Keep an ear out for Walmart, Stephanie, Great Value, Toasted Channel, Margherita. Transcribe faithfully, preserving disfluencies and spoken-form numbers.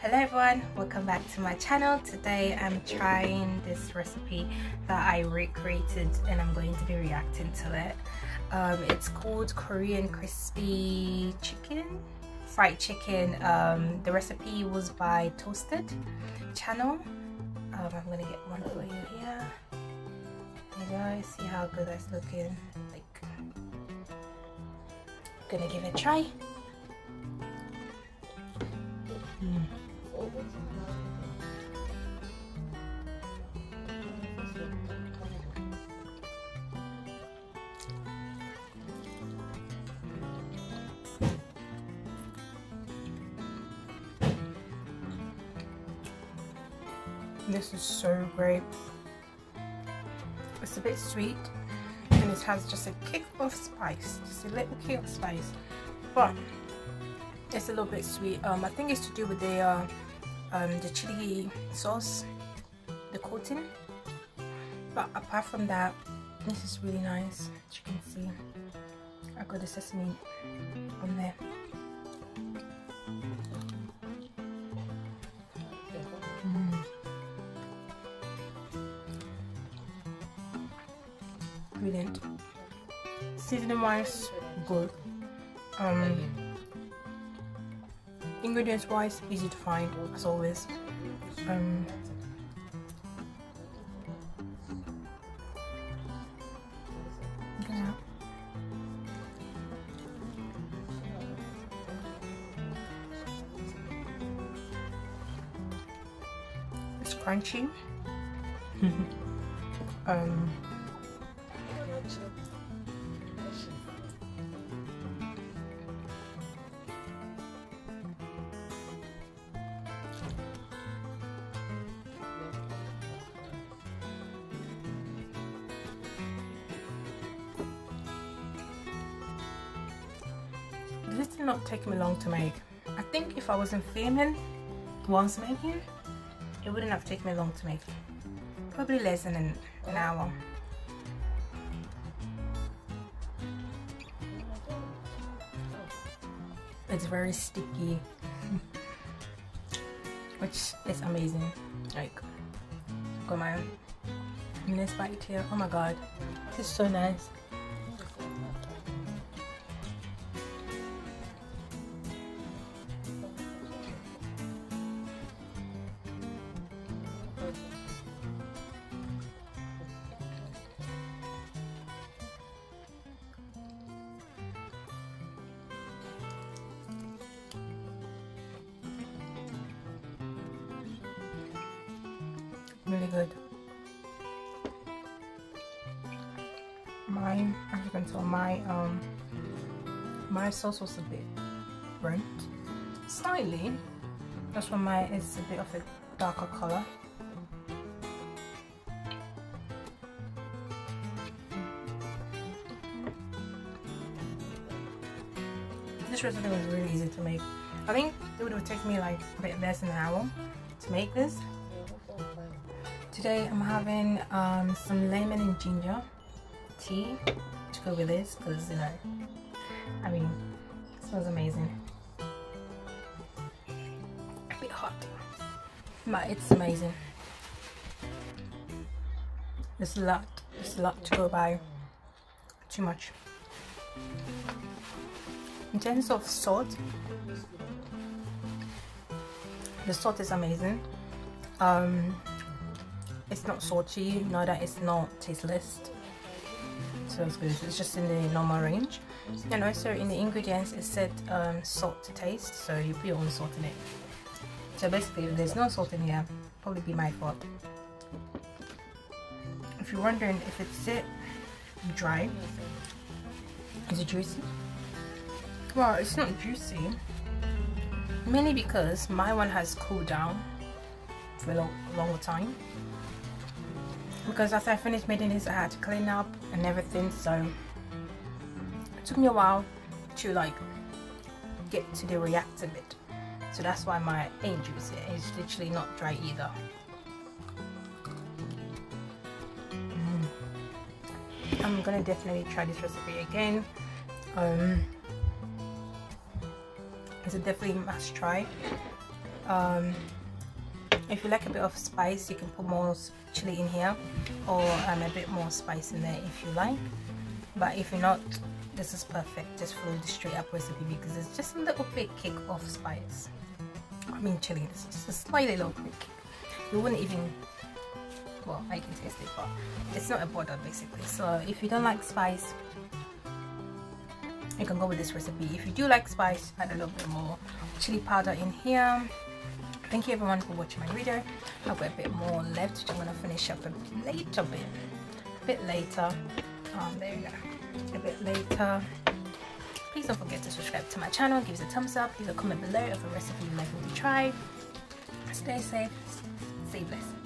Hello everyone, welcome back to my channel. Today I'm trying this recipe that I recreated and I'm going to be reacting to it. Um, it's called Korean crispy chicken, fried chicken. Um, the recipe was by Toasted Channel. Um, I'm gonna get one for you here. You guys see how good that's looking? Like, gonna give it a try. Mm. This is so great. It's a bit sweet and it has just a kick of spice, just a little kick of spice, but it's a little bit sweet. Um, I think it's to do with the uh, um, the chili sauce, the coating. But apart from that, this is really nice. As you can see, I got the sesame on there. Mm. Brilliant. Seasoning wise, good. Um. Ingredients wise, easy to find as always. Um, yeah. It's crunchy. um, This did not take me long to make. I think if I wasn't filming once making, it wouldn't have taken me long to make. Probably less than an, an hour. It's very sticky, which is amazing. Like, got my next bite here. Oh my god, this is so nice. Really good. Mine, as you can tell, my um my sauce was a bit burnt slightly. That's why mine is a bit of a darker color. This recipe was really easy to make. I think it would have taken me like a bit less than an hour to make this. Today I'm having um, some lemon and ginger tea to go with this because, you know, I mean, it smells amazing. A bit hot, but it's amazing. There's a lot, there's a lot to go by. Too much. In terms of salt, the salt is amazing. Um, It's not salty, no, that it's not tasteless. So it's good. It's just in the normal range. And also in the ingredients, it said um, salt to taste, so you put your own salt in it. So basically, if there's no salt in here, probably be my fault. If you're wondering if it's it dry, is it juicy? Well, it's not juicy, mainly because my one has cooled down for a long, long time. Because after I finished making this, I had to clean up and everything, so it took me a while to like get to the react a bit. So that's why my ain't juicy. It's literally not dry either. Mm. I'm gonna definitely try this recipe again. Um, it's a definitely must try. Um, if you like a bit of spice, you can put more chili in here, or um, a bit more spice in there if you like. But if you're not, this is perfect. Just follow the straight up recipe because it's just a little bit kick of spice. I mean chili, this is just a slightly little bit kick. You wouldn't even, well, I can taste it, but it's not a bother basically. So if you don't like spice, you can go with this recipe. If you do like spice, add a little bit more chili powder in here. Thank you everyone for watching my video. I've got a bit more left, which I'm going to finish up a little bit, a bit later. Um, there you go, a bit later. Please don't forget to subscribe to my channel, give us a thumbs up, leave a comment below of a recipe you'd like me to try. Stay safe, stay blessed.